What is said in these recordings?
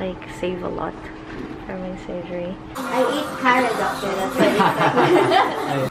like save a lot for my surgery. I eat carrot, doctor. That's what I eat. I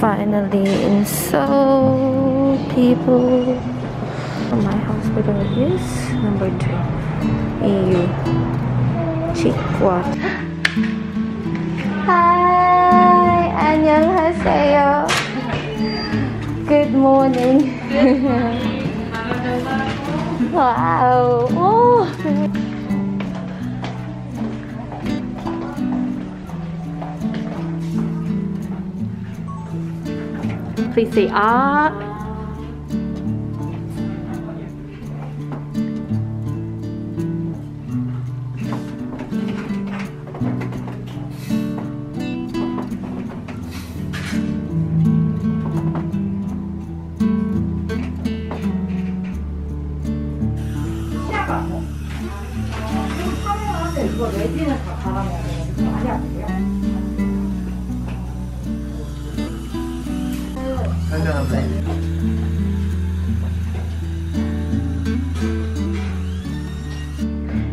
finally in Seoul, people. My hospital is number 3, EU Chikwat. Hi, 안녕하세요. Good morning. Wow. Oh. Please say ah.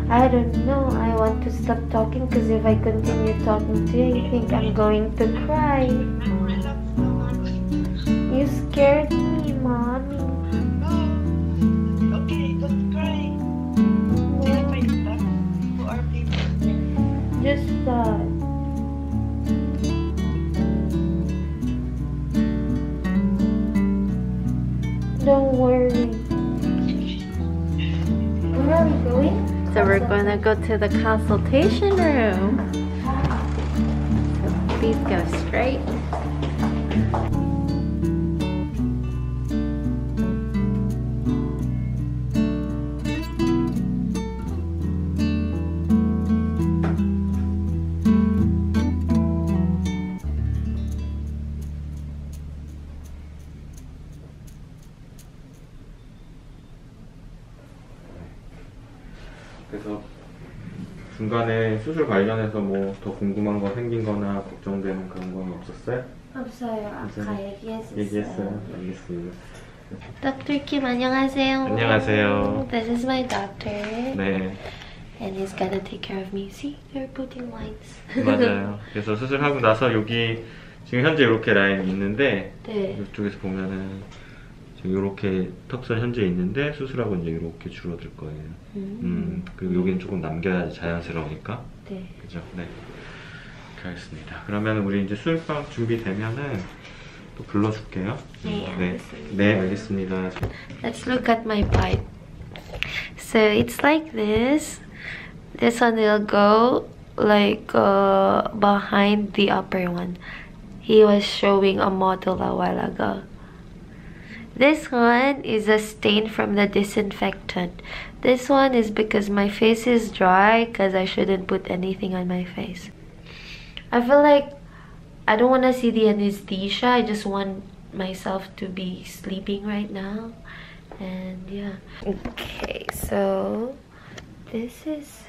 I don't know, I want to stop talking because if I continue talking to you, I think I'm going to cry. You scared me, Mom. No. Okay, don't cry. Who are people? Just thought. Don't worry. Where are we going? So we're gonna go to the consultation room. So please go straight. 그래서 중간에 수술 관련해서 뭐 더 궁금한 거 생긴 거나 걱정되는 그런 건 없었어요? 없어요. 아까 얘기했었어요. 얘기했어요. 알겠습니다. Dr. Kim, 안녕하세요. 안녕하세요. This is my doctor. 네. And he's gonna take care of me. See, they're putting lines. 맞아요. 그래서 수술하고 나서 여기 지금 현재 이렇게 라인이 있는데 네. 이쪽에서 보면은 이렇게 턱선 현재 있는데 수술하고 이제 이렇게 줄어들 거예요. 그리고 여기는 조금 남겨야 자연스러우니까. 네. 그죠? 네. 그렇게 하겠습니다. 그러면 우리 이제 수술방 준비되면은 또 불러줄게요. 네. 네. 네, 알겠습니다. Let's look at my pipe. So it's like this. This one will go like behind the upper one. He was showing a model a while ago. This one is a stain from the disinfectant. This one is because my face is dry because I shouldn't put anything on my face. I feel like I don't want to see the anesthesia. I just want myself to be sleeping right now. And yeah. Okay, so this is...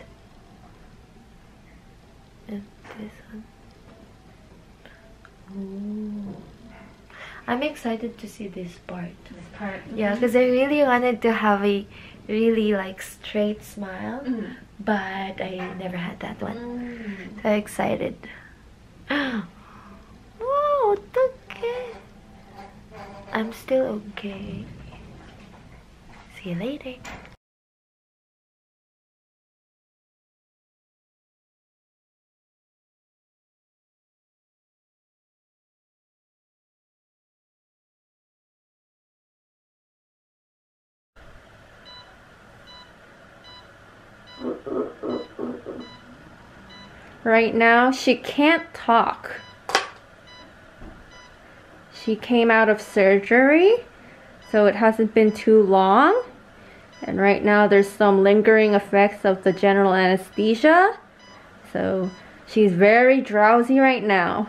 this one. Ooh. I'm excited to see this part. This part. Yeah, because I really wanted to have a really like straight smile, but I never had that one. So excited. Oh, okay. I'm still okay. See you later. Right now, she can't talk. She came out of surgery, so it hasn't been too long. And right now there's some lingering effects of the general anesthesia. So she's very drowsy right now.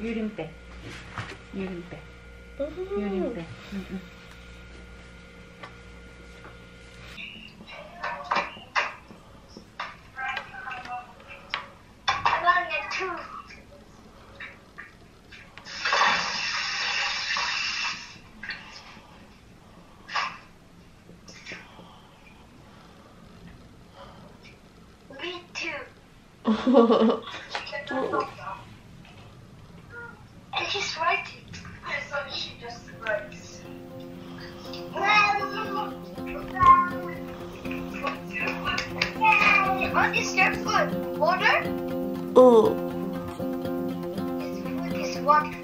유림대. 유림대. 유림대. Me too. What is your food? Water? Oh. His food is water.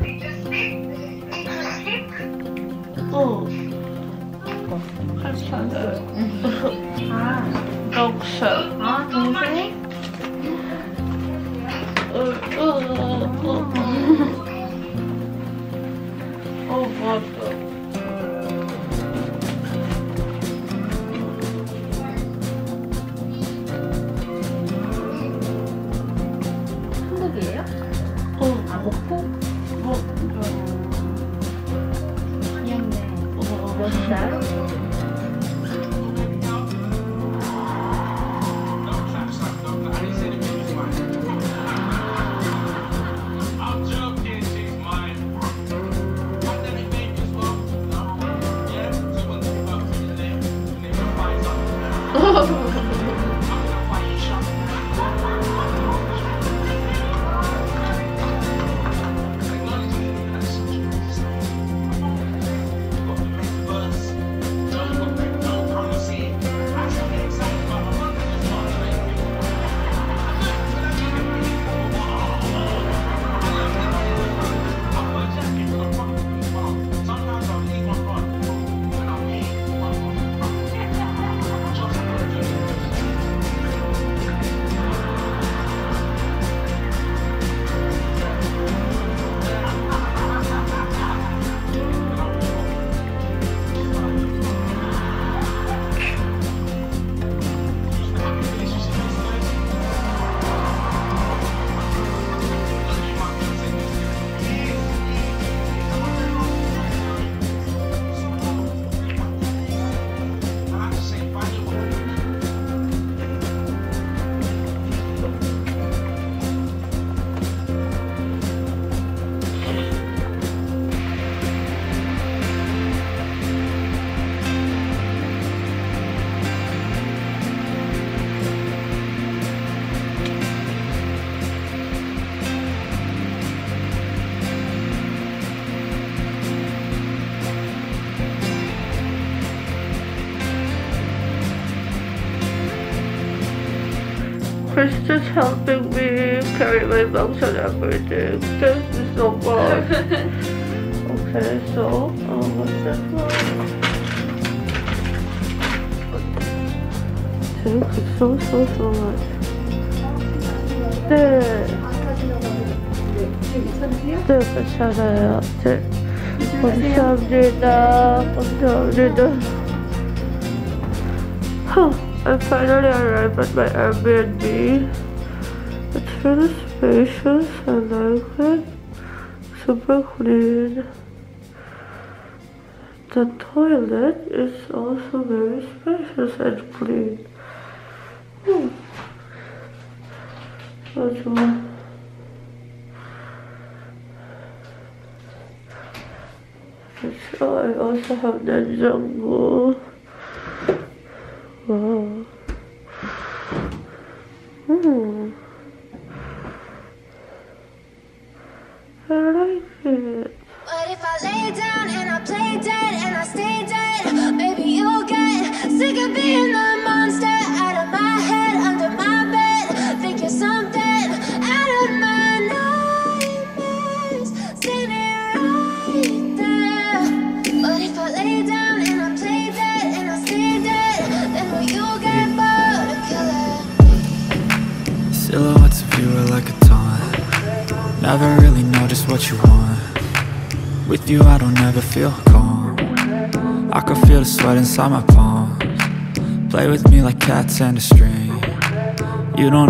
Need to sleep? Need to sleep? Oh. Oh. Oh, what the? 한국이에요? 어, 아, 목포? 어, 그럼. 귀엽네. 어, 몇 살? Chris is helping me carry my bags and everything. Thank you so much. Okay, so what's this one? Thank you so much. 네. 네, 괜찮아요. 네. 감사합니다. 감사합니다. I finally arrived at my Airbnb. It's really spacious and light, super clean. The toilet is also very spacious and clean. So I also have that jungle. Wow. But if I lay down and I play dead and I stay dead, maybe you'll get sick of being the monster out of my head, under my bed. Think you're something out of my nightmares, sitting right there. But if I lay down and I play dead and I stay dead, then will you get bored of killing? Silhouettes of you are like a taunt. Never really know just what you want. With you I don't ever feel calm. I can feel the sweat inside my palms. Play with me like cats and a string. You don't know